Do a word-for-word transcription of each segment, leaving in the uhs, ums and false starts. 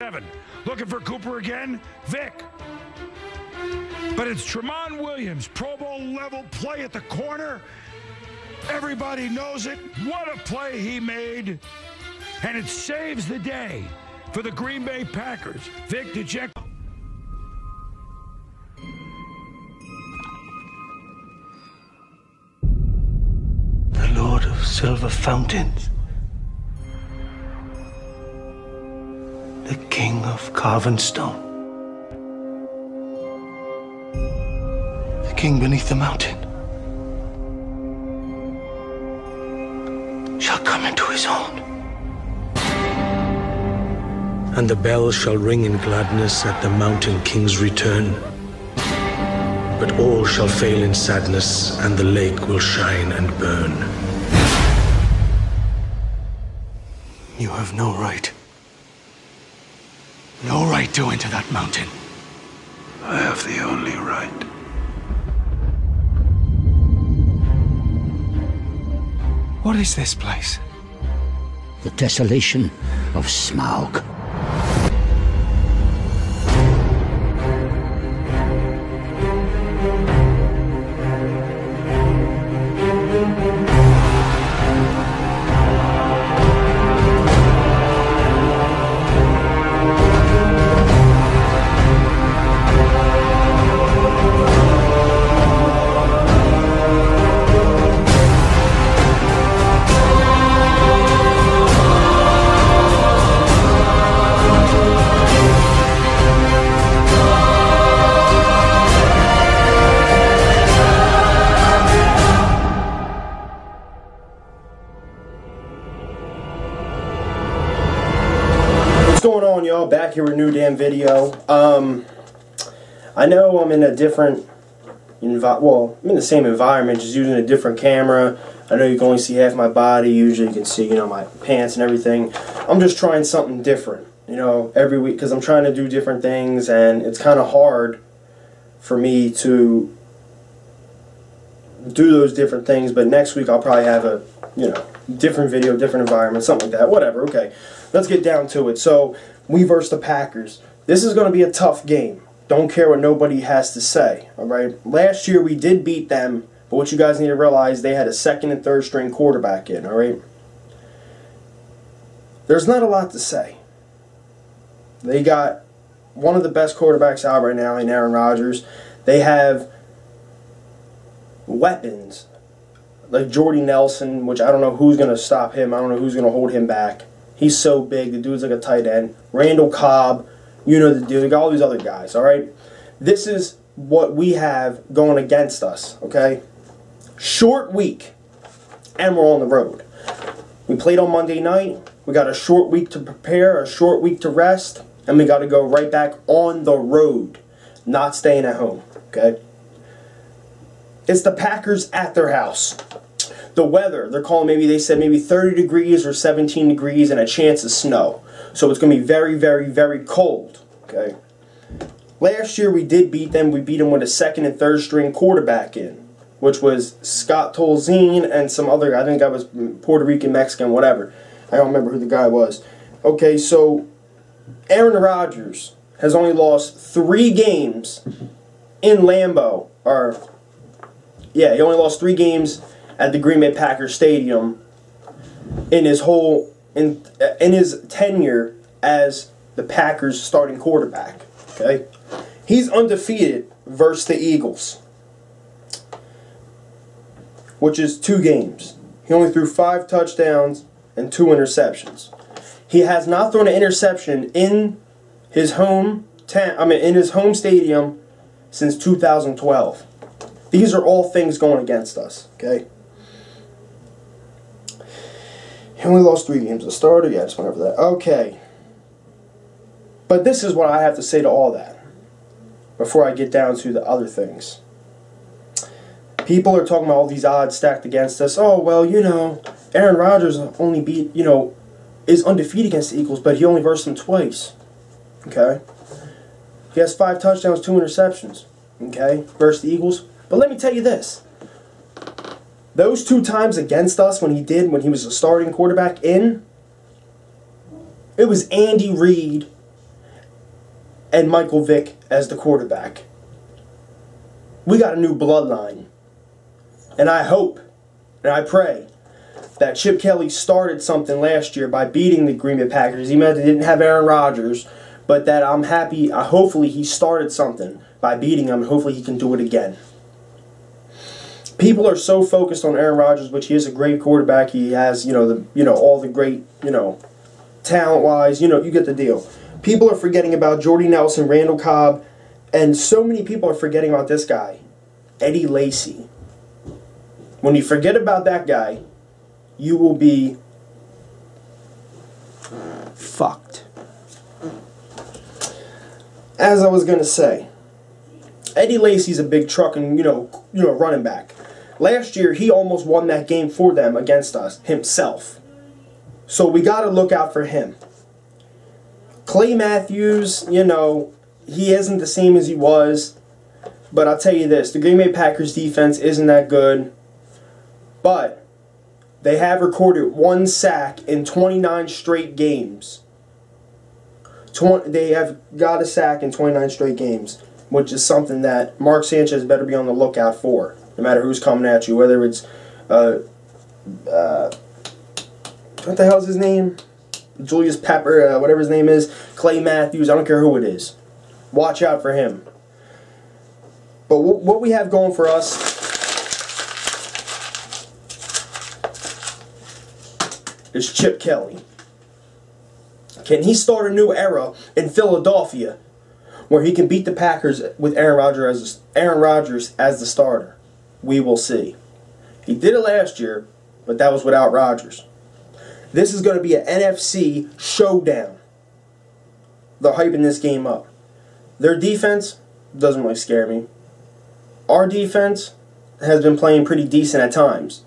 seven. Looking for Cooper again. Vic. But it's Tramon Williams, Pro Bowl level play at the corner. Everybody knows it. What a play he made. And it saves the day for the Green Bay Packers. Vic DeJean. The Lord of Silver Fountains. The King of Carven Stone. The King beneath the mountain. Shall come into his own. And the bells shall ring in gladness at the Mountain King's return. But all shall fail in sadness, and the lake will shine and burn. You have no right. No right to enter that mountain. I have the only right. What is this place? The desolation of Smaug. Back here with a new damn video. Um, I know I'm in a different, envi well, I'm in the same environment, just using a different camera. I know you can only see half my body. Usually you can see, you know, my pants and everything. I'm just trying something different, you know, every week, because I'm trying to do different things, and it's kind of hard for me to do those different things. But next week I'll probably have a, you know, different video, different environment, something like that, whatever. Okay, let's get down to it. So, we versus the Packers. This is going to be a tough game. Don't care what nobody has to say. All right. Last year we did beat them, but what you guys need to realize, they had a second and third string quarterback in. All right. There's not a lot to say. They got one of the best quarterbacks out right now in Aaron Rodgers. They have weapons like Jordy Nelson, which I don't know who's going to stop him. I don't know who's going to hold him back. He's so big. The dude's like a tight end. Randall Cobb, you know the dude. They got all these other guys, all right? This is what we have going against us, okay? Short week, and we're on the road. We played on Monday night. We got a short week to prepare, a short week to rest, and we got to go right back on the road, not staying at home, okay? It's the Packers at their house. The weather, they're calling maybe, they said maybe thirty degrees or seventeen degrees and a chance of snow. So it's going to be very, very, very cold. Okay. Last year we did beat them. We beat them with a second and third string quarterback in, which was Scott Tolzien and some other guy. I think I was Puerto Rican, Mexican, whatever. I don't remember who the guy was. Okay, so Aaron Rodgers has only lost three games in Lambeau. Or, yeah, he only lost three games at the Green Bay Packers Stadium in his whole in in his tenure as the Packers starting quarterback. Okay, he's undefeated versus the Eagles, which is two games. He only threw five touchdowns and two interceptions. He has not thrown an interception in his home I mean in his home stadium since two thousand twelve. These are all things going against us. Okay. He only lost three games as a starter. Yeah, I just went over that. Okay. But this is what I have to say to all that before I get down to the other things. People are talking about all these odds stacked against us. Oh, well, you know, Aaron Rodgers only beat, you know, is undefeated against the Eagles, but he only versed them twice. Okay? He has five touchdowns, two interceptions. Okay? Versus the Eagles. But let me tell you this. Those two times against us when he did, when he was a starting quarterback in, it was Andy Reid and Michael Vick as the quarterback. We got a new bloodline. And I hope, and I pray, that Chip Kelly started something last year by beating the Green Bay Packers, even though they didn't have Aaron Rodgers, but that I'm happy, uh, hopefully he started something by beating them, and hopefully he can do it again. People are so focused on Aaron Rodgers, which he is a great quarterback. He has, you know, the you know all the great, you know, talent-wise, you know, you get the deal. People are forgetting about Jordy Nelson, Randall Cobb, and so many people are forgetting about this guy, Eddie Lacy. When you forget about that guy, you will be fucked. As I was gonna say, Eddie Lacy's a big truck and you know, you know, running back. Last year, he almost won that game for them against us himself. So we got to look out for him. Clay Matthews, you know, he isn't the same as he was. But I'll tell you this, the Green Bay Packers defense isn't that good. But they have recorded one sack in twenty-nine straight games. They have got a sack in twenty-nine straight games, which is something that Mark Sanchez better be on the lookout for, no matter who's coming at you, whether it's, uh, uh, what the hell's his name? Julius Peppers, uh, whatever his name is, Clay Matthews, I don't care who it is. Watch out for him. But w what we have going for us, is Chip Kelly. Can he start a new era in Philadelphia where he can beat the Packers with Aaron Rodgers as, Aaron Rodgers as the starter? We will see. He did it last year, but that was without Rodgers. This is going to be an N F C showdown. They're hyping this game up. Their defense doesn't really scare me. Our defense has been playing pretty decent at times.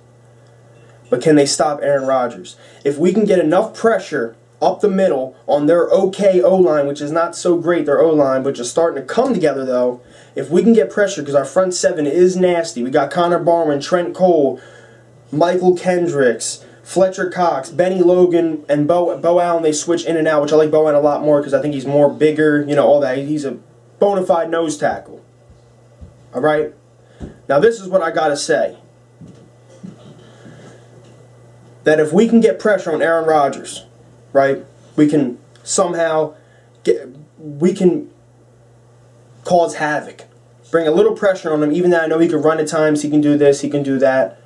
But can they stop Aaron Rodgers? If we can get enough pressure up the middle on their okay O-line, which is not so great, their O-line, which is starting to come together, though, if we can get pressure, because our front seven is nasty. We got Connor Barwin, Trent Cole, Michael Kendricks, Fletcher Cox, Benny Logan, and Bo, Bo Allen. They switch in and out, which I like Bo Allen a lot more because I think he's more bigger, you know, all that. He's a bona fide nose tackle. All right? Now, this is what I got to say. That if we can get pressure on Aaron Rodgers, right, we can somehow get, we can cause havoc. Bring a little pressure on him, even though I know he can run at times, he can do this, he can do that.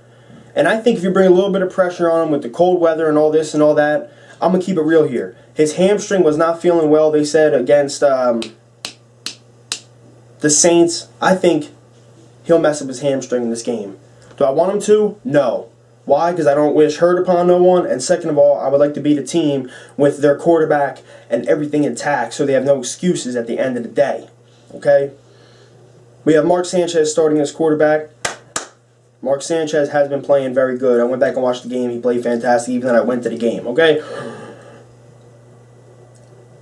And I think if you bring a little bit of pressure on him with the cold weather and all this and all that, I'm going to keep it real here. His hamstring was not feeling well, they said, against um, the Saints. I think he'll mess up his hamstring in this game. Do I want him to? No. Why? Because I don't wish hurt upon no one, and second of all, I would like to beat a team with their quarterback and everything intact so they have no excuses at the end of the day. Okay? We have Mark Sanchez starting as quarterback. Mark Sanchez has been playing very good. I went back and watched the game. He played fantastic, even though I went to the game. Okay?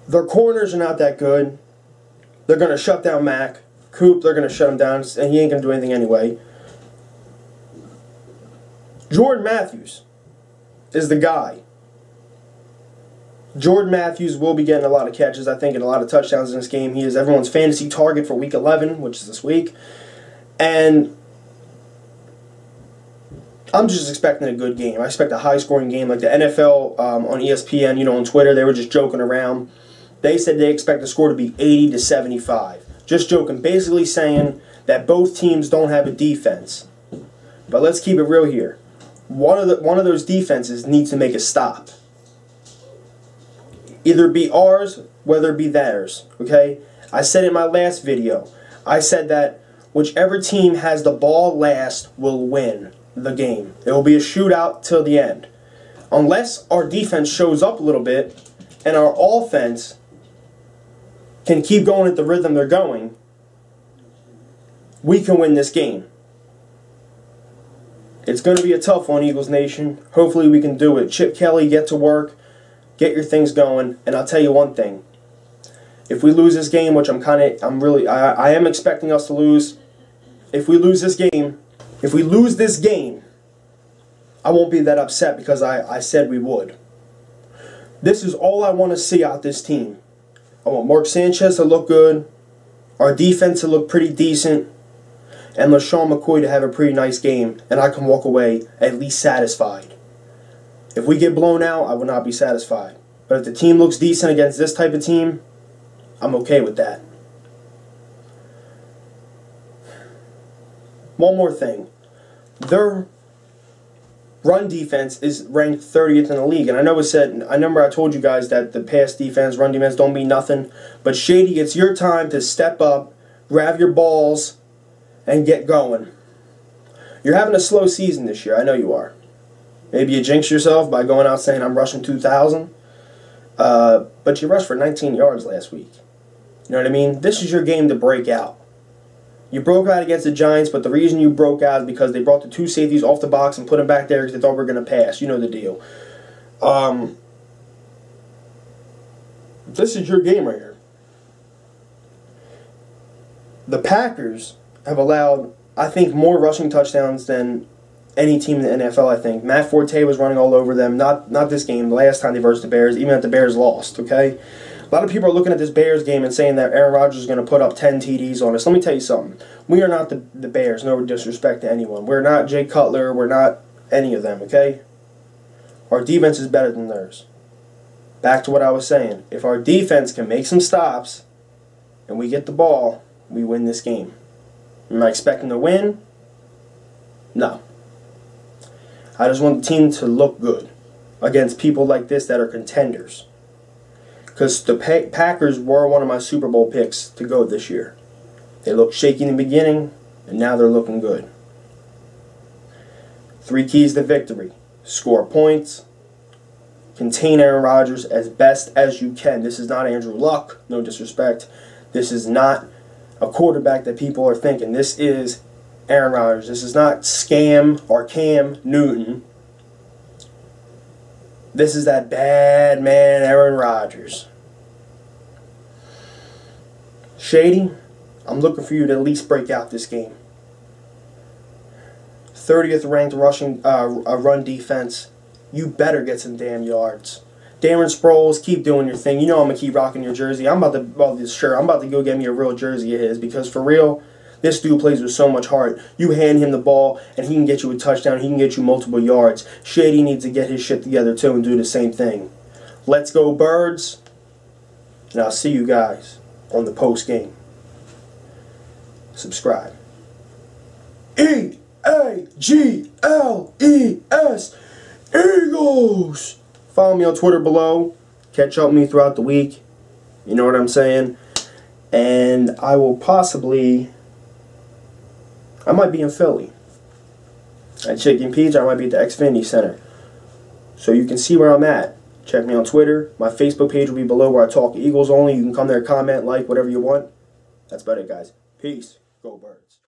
Their corners are not that good. They're going to shut down Mac. Coop, they're going to shut him down, and he ain't going to do anything anyway. Jordan Matthews is the guy. Jordan Matthews will be getting a lot of catches, I think, and a lot of touchdowns in this game. He is everyone's fantasy target for week eleven, which is this week. And I'm just expecting a good game. I expect a high-scoring game. Like the N F L um, on E S P N, you know, on Twitter, they were just joking around. They said they expect the score to be eighty to seventy-five. Just joking, basically saying that both teams don't have a defense. But let's keep it real here. One of, the, one of those defenses needs to make a stop. Either be ours, whether it be theirs. Okay? I said in my last video, I said that whichever team has the ball last will win the game. It will be a shootout till the end. Unless our defense shows up a little bit and our offense can keep going at the rhythm they're going, we can win this game. It's going to be a tough one, Eagles Nation. Hopefully we can do it. Chip Kelly, get to work. Get your things going. And I'll tell you one thing. If we lose this game, which I'm kind of, I'm really, I, I am expecting us to lose. If we lose this game, if we lose this game, I won't be that upset because I, I said we would. This is all I want to see out this team. I want Mark Sanchez to look good, our defense to look pretty decent, and LeSean McCoy to have a pretty nice game, and I can walk away at least satisfied. If we get blown out, I will not be satisfied. But if the team looks decent against this type of team, I'm okay with that. One more thing. Their run defense is ranked thirtieth in the league. And I know it said, I remember I told you guys that the pass defense, run defense don't mean nothing. But Shady, it's your time to step up, grab your balls, and get going. You're having a slow season this year. I know you are. Maybe you jinx yourself by going out saying I'm rushing two thousand. Uh, but you rushed for nineteen yards last week. You know what I mean? This is your game to break out. You broke out against the Giants, but the reason you broke out is because they brought the two safeties off the box and put them back there because they thought we were going to pass. You know the deal. Um, this is your game right here. The Packers have allowed, I think, more rushing touchdowns than any team in the N F L, I think. Matt Forte was running all over them. Not not this game, the last time they versed the Bears, even if the Bears lost, okay? A lot of people are looking at this Bears game and saying that Aaron Rodgers is going to put up ten T Ds on us. Let me tell you something. We are not the, the Bears, no disrespect to anyone. We're not Jay Cutler. We're not any of them, okay? Our defense is better than theirs. Back to what I was saying. If our defense can make some stops and we get the ball, we win this game. Am I expecting to win? No. I just want the team to look good against people like this that are contenders. Because the pa Packers were one of my Super Bowl picks to go this year. They looked shaky in the beginning, and now they're looking good. Three keys to victory. Score points. Contain Aaron Rodgers as best as you can. This is not Andrew Luck, no disrespect. This is not a quarterback that people are thinking. This is Aaron Rodgers. This is not Scam or Cam Newton. This is that bad man, Aaron Rodgers. Shady, I'm looking for you to at least break out this game. thirtieth ranked rushing uh, run defense. You better get some damn yards. Darren Sproles, keep doing your thing. You know I'm going to keep rocking your jersey. I'm about to, well, this shirt, I'm about to go get me a real jersey of his because for real, this dude plays with so much heart. You hand him the ball, and he can get you a touchdown. He can get you multiple yards. Shady needs to get his shit together, too, and do the same thing. Let's go, Birds. And I'll see you guys on the post game. Subscribe. E A G L E S. Eagles. Follow me on Twitter below. Catch up with me throughout the week. You know what I'm saying? And I will possibly... I might be in Philly. At Chicken Peach, I might be at the Xfinity Center. So you can see where I'm at. Check me on Twitter. My Facebook page will be below where I talk Eagles only. You can come there, comment, like, whatever you want. That's about it, guys. Peace. Go Birds.